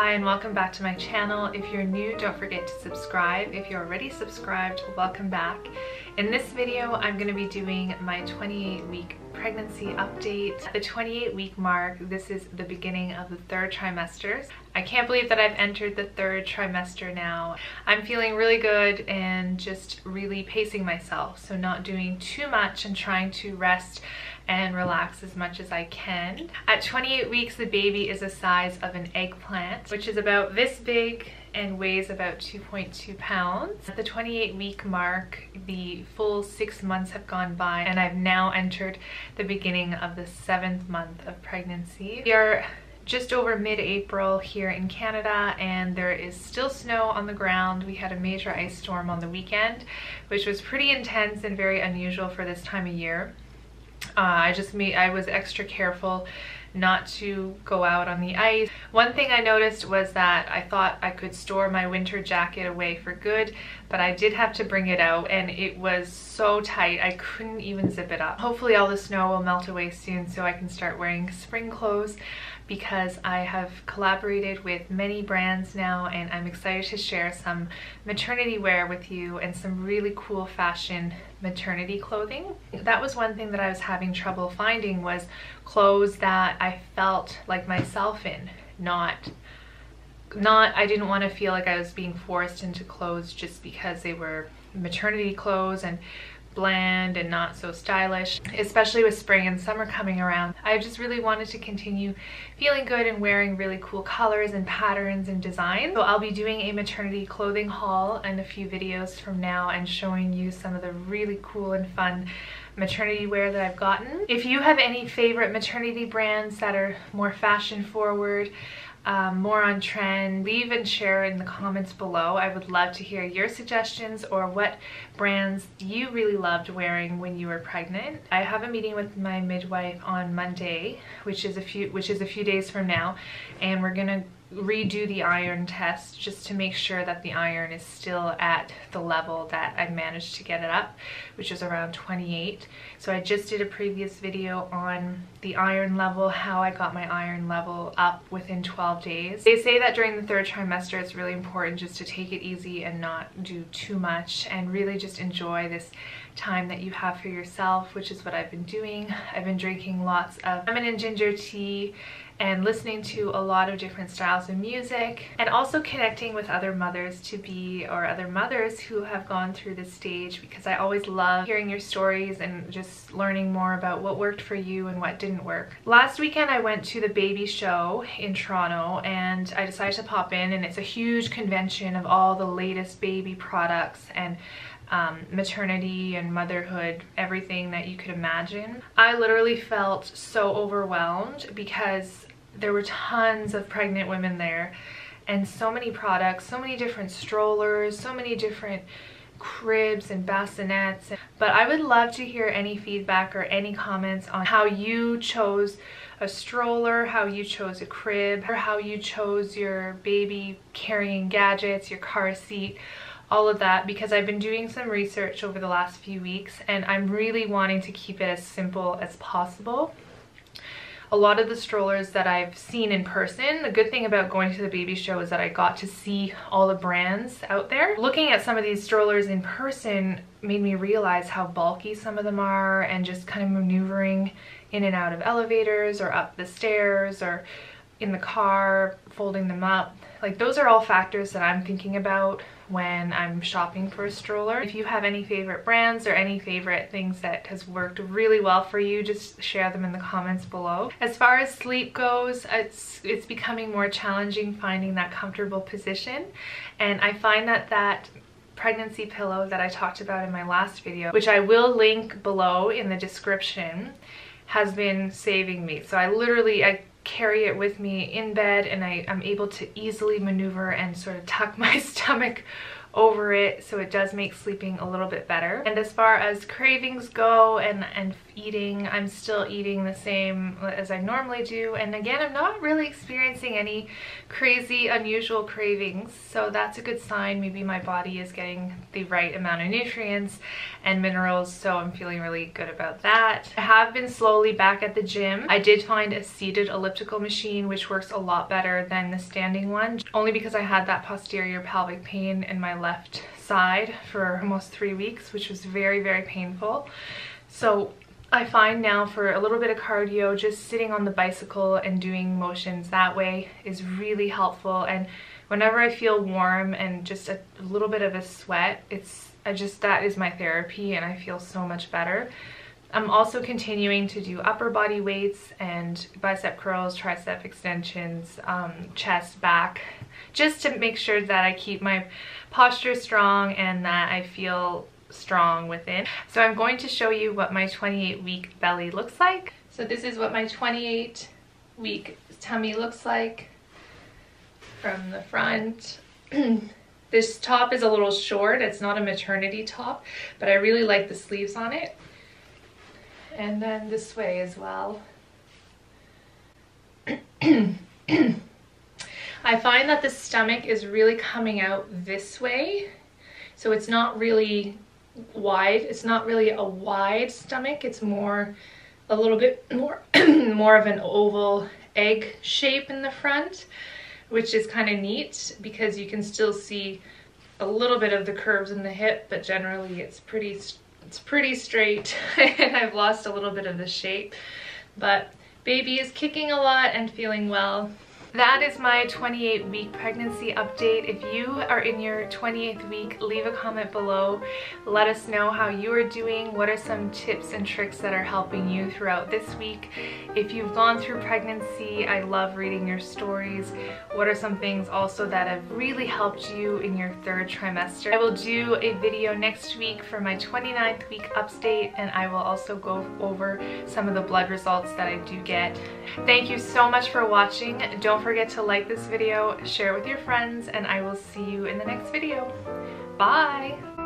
Hi and welcome back to my channel. If you're new, don't forget to subscribe. If you're already subscribed, welcome back. In this video, I'm going to be doing my 28-week pregnancy update. At the 28-week mark, this is the beginning of the third trimester. I can't believe that I've entered the third trimester now. I'm feeling really good and just really pacing myself, so not doing too much and trying to rest and relax as much as I can. At 28 weeks, the baby is the size of an eggplant, which is about this big and weighs about 2.2 pounds. At the 28-week mark, the full 6 months have gone by, and I've now entered the beginning of the 7th month of pregnancy. We are just over mid-April here in Canada, and there is still snow on the ground. We had a major ice storm on the weekend, which was pretty intense and very unusual for this time of year. I was extra careful not to go out on the ice. One thing I noticed was that I thought I could store my winter jacket away for good, but I did have to bring it out, and it was so tight I couldn't even zip it up. Hopefully all the snow will melt away soon so I can start wearing spring clothes, because I have collaborated with many brands now, and I'm excited to share some maternity wear with you and some really cool fashion maternity clothing. That was one thing that I was having trouble finding, was clothes that I felt like myself in, I didn't want to feel like I was being forced into clothes just because they were maternity clothes and bland and not so stylish, especially with spring and summer coming around. I just really wanted to continue feeling good and wearing really cool colors and patterns and designs. So I'll be doing a maternity clothing haul in a few videos from now and showing you some of the really cool and fun maternity wear that I've gotten. If you have any favorite maternity brands that are more fashion forward, more on trend, leave and share in the comments below. I would love to hear your suggestions or what brands you really loved wearing when you were pregnant. I have a meeting with my midwife on Monday, which is a few days from now, and we're gonna redo the iron test just to make sure that the iron is still at the level that I managed to get it up, which is around 28. So I just did a previous video on the iron level, how I got my iron level up within 12 days. They say that during the third trimester it's really important just to take it easy and not do too much and really just enjoy this time that you have for yourself, which is what I've been doing. I've been drinking lots of lemon and ginger tea and listening to a lot of different styles of music, and also connecting with other mothers-to-be or other mothers who have gone through this stage, because I always love hearing your stories and just learning more about what worked for you and what didn't work. Last weekend I went to the baby show in Toronto, and I decided to pop in, and it's a huge convention of all the latest baby products and maternity and motherhood, everything that you could imagine. I literally felt so overwhelmed because there were tons of pregnant women there and so many products, so many different strollers, so many different cribs and bassinets. But I would love to hear any feedback or any comments on how you chose a stroller, how you chose a crib, or how you chose your baby carrying gadgets, your car seat, all of that, because I've been doing some research over the last few weeks and I'm really wanting to keep it as simple as possible. A lot of the strollers that I've seen in person, the good thing about going to the baby show is that I got to see all the brands out there. Looking at some of these strollers in person made me realize how bulky some of them are, and just kind of maneuvering in and out of elevators or up the stairs or in the car, folding them up. Like, those are all factors that I'm thinking about when I'm shopping for a stroller. If you have any favorite brands or any favorite things that has worked really well for you, just share them in the comments below. As far as sleep goes, it's becoming more challenging finding that comfortable position, and I find that pregnancy pillow that I talked about in my last video, which I will link below in the description, has been saving me. So I carry it with me in bed, and I'm able to easily maneuver and sort of tuck my stomach over it, so it does make sleeping a little bit better. And as far as cravings go and eating, I'm still eating the same as I normally do, and again, I'm not really experiencing any crazy unusual cravings, so that's a good sign. Maybe my body is getting the right amount of nutrients and minerals, so I'm feeling really good about that. I have been slowly back at the gym. I did find a seated elliptical machine which works a lot better than the standing one, only because I had that posterior pelvic pain in my left side for almost 3 weeks, which was very, very painful. So I find now for a little bit of cardio, just sitting on the bicycle and doing motions that way is really helpful. And whenever I feel warm and just a little bit of a sweat, that is my therapy, and I feel so much better. I'm also continuing to do upper body weights and bicep curls, tricep extensions, chest, back, just to make sure that I keep my posture strong and that I feel strong within. So I'm going to show you what my 28-week belly looks like. So this is what my 28-week tummy looks like from the front. This top is a little short. It's not a maternity top, but I really like the sleeves on it. And then this way as well. I find that the stomach is really coming out this way. So it's not really wide. It's not really a wide stomach. It's more a little bit more, more of an oval egg shape in the front, which is kind of neat because you can still see a little bit of the curves in the hip, but generally it's pretty straight, and I've lost a little bit of the shape, but baby is kicking a lot and feeling well. That is my 28-week pregnancy update. If you are in your 28th week, leave a comment below. Let us know how you are doing. What are some tips and tricks that are helping you throughout this week? If you've gone through pregnancy, I love reading your stories. What are some things also that have really helped you in your third trimester? I will do a video next week for my 29th week update, and I will also go over some of the blood results that I do get. Thank you so much for watching. Don't forget to like this video, share it with your friends, and I will see you in the next video. Bye!